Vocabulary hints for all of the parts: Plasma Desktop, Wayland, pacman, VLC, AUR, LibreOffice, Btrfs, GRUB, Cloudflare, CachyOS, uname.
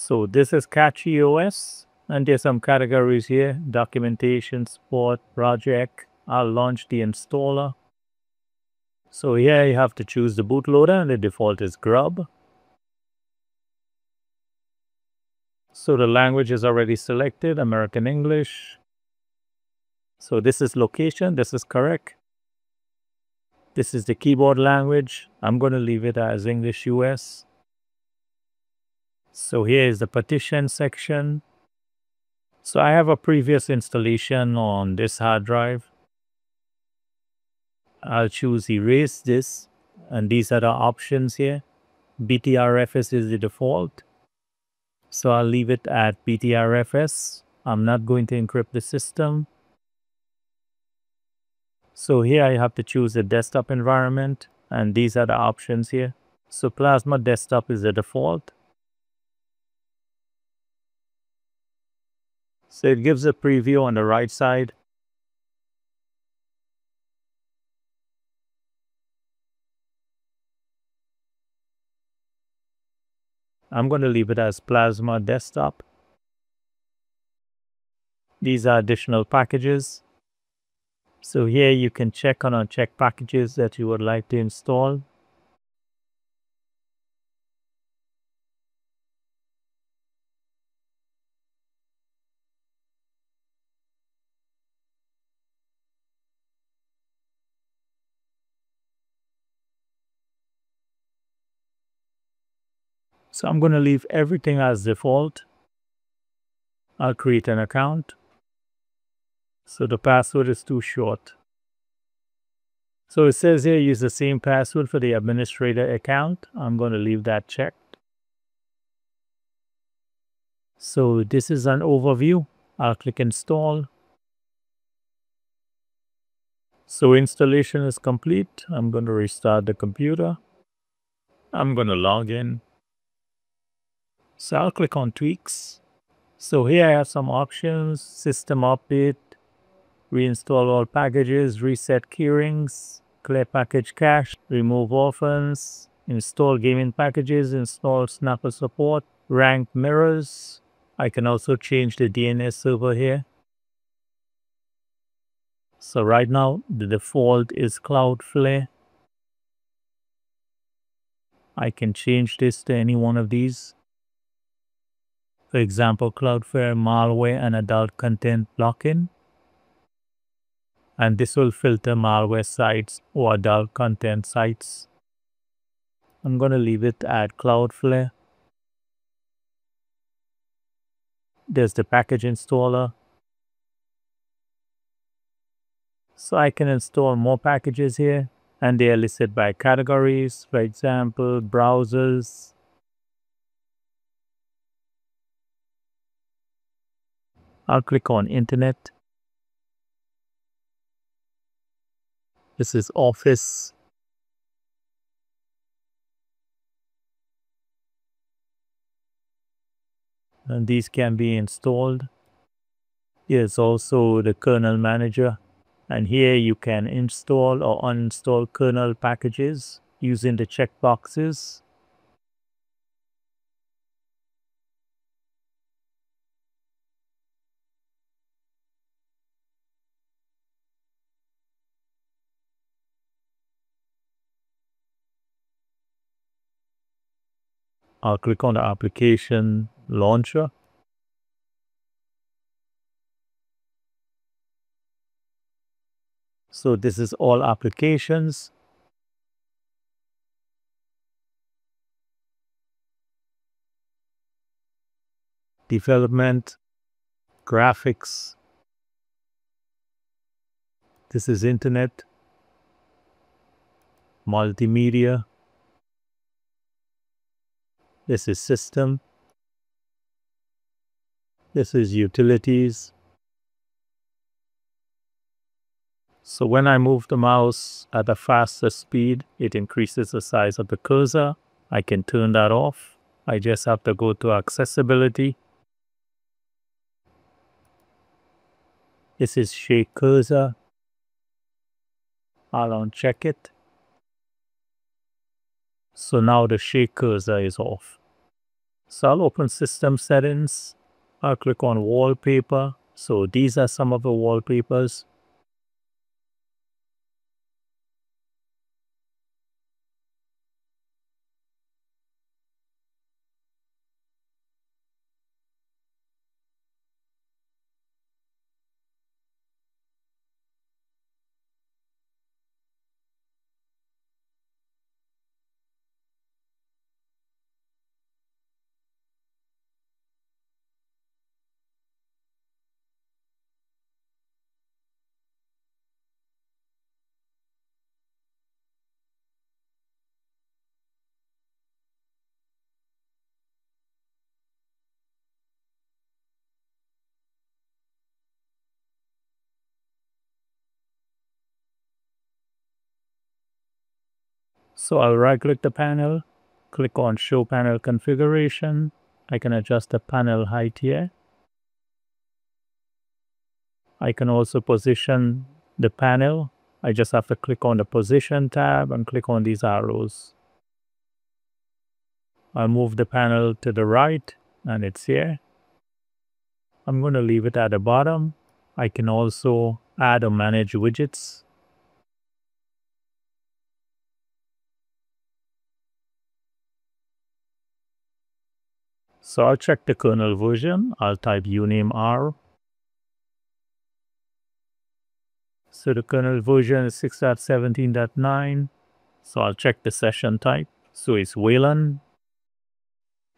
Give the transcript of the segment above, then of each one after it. So this is CachyOS, and there's some categories here: documentation, support, project. I'll launch the installer. So here you have to choose the bootloader, and the default is GRUB. So the language is already selected, American English. So this is location, this is correct. This is the keyboard language. I'm going to leave it as English US. So here is the partition section. So I have a previous installation on this hard drive. I'll choose erase this, and these are the options here. Btrfs is the default. So I'll leave it at Btrfs. I'm not going to encrypt the system. So here I have to choose the desktop environment, and these are the options here. So Plasma Desktop is the default. So it gives a preview on the right side. I'm going to leave it as Plasma Desktop. These are additional packages. So here you can check and uncheck packages that you would like to install. So I'm going to leave everything as default. I'll create an account. So the password is too short. So it says here use the same password for the administrator account. I'm going to leave that checked. So this is an overview. I'll click install. So installation is complete. I'm going to restart the computer. I'm going to log in. So I'll click on tweaks. So here I have some options: system update, reinstall all packages, reset keyrings, clear package cache, remove orphans, install gaming packages, install snapper support, rank mirrors. I can also change the DNS server here. So right now the default is Cloudflare. I can change this to any one of these. For example, Cloudflare, malware, and adult content blocking. And this will filter malware sites or adult content sites. I'm going to leave it at Cloudflare. There's the package installer. So I can install more packages here, and they are listed by categories, for example, browsers. I'll click on Internet. This is Office. And these can be installed. Here's also the kernel manager. And here you can install or uninstall kernel packages using the checkboxes. I'll click on the application launcher. So this is all applications. Development, graphics. This is internet, multimedia. This is system. This is utilities. So when I move the mouse at a faster speed, it increases the size of the cursor. I can turn that off. I just have to go to accessibility. This is shake cursor. I'll uncheck it. So now the shake cursor is off. So I'll open System Settings. I'll click on Wallpaper. So these are some of the wallpapers. So I'll right click the panel, click on Show Panel Configuration. I can adjust the panel height here. I can also position the panel. I just have to click on the Position tab and click on these arrows. I'll move the panel to the right and it's here. I'm going to leave it at the bottom. I can also add or manage widgets. So I'll check the kernel version. I'll type uname R. So the kernel version is 6.17.9. So I'll check the session type. So it's Wayland.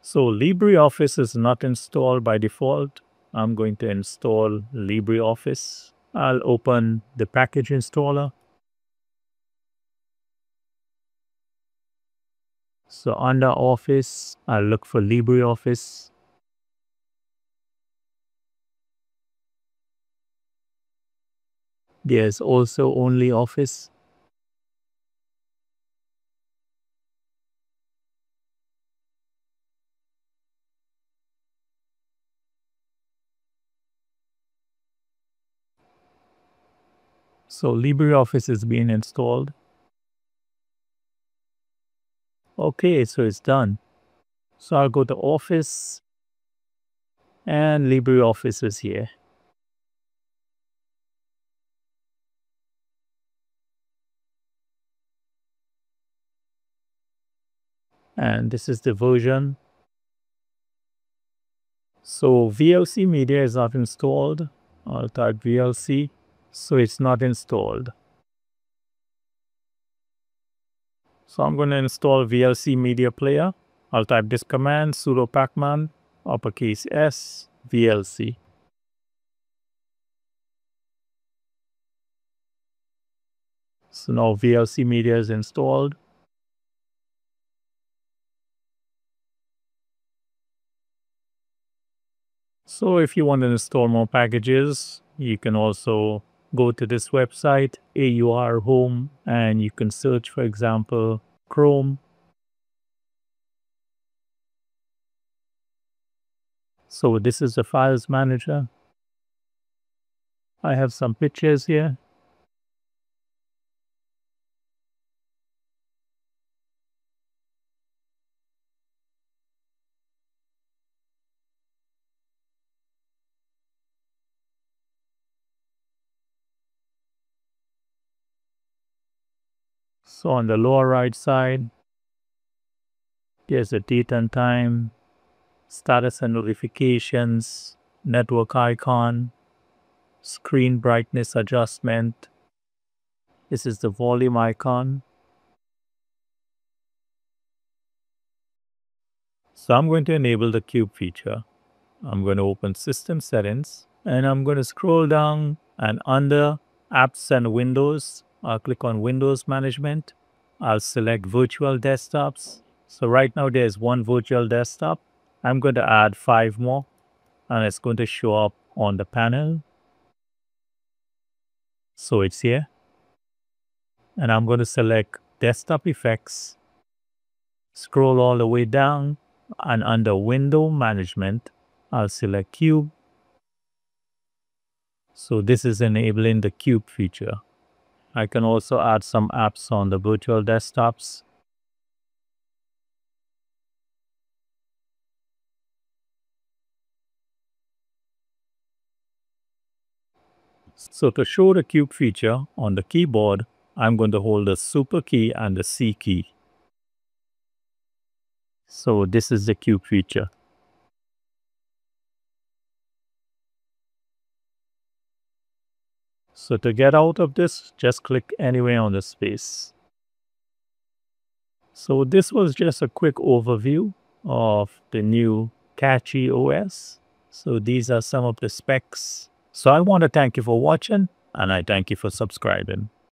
So LibreOffice is not installed by default. I'm going to install LibreOffice. I'll open the package installer. So under Office, I'll look for LibreOffice. There's also Only Office. So LibreOffice is being installed. Okay, so it's done. So I'll go to Office and LibreOffice is here. And this is the version. So VLC media is not installed. I'll type VLC. So it's not installed. So I'm going to install VLC Media Player. I'll type this command, sudo pacman, uppercase S, VLC. So now VLC Media is installed. So if you want to install more packages, you can also go to this website, AUR Home, and you can search, for example, Chrome. So this is the files manager. I have some pictures here. So on the lower right side, there's the date and time, status and notifications, network icon, screen brightness adjustment. This is the volume icon. So I'm going to enable the cube feature. I'm going to open System Settings and I'm going to scroll down, and under Apps and Windows, I'll click on Windows Management. I'll select virtual desktops. So right now there's one virtual desktop. I'm going to add 5 more and it's going to show up on the panel. So it's here. And I'm going to select desktop effects, scroll all the way down, and under Window Management, I'll select Cube. So this is enabling the cube feature. I can also add some apps on the virtual desktops. So to show the cube feature on the keyboard, I'm going to hold the super key and the C key. So this is the cube feature. So to get out of this, just click anywhere on the space. So this was just a quick overview of the new CachyOS. So these are some of the specs. So I want to thank you for watching, and I thank you for subscribing.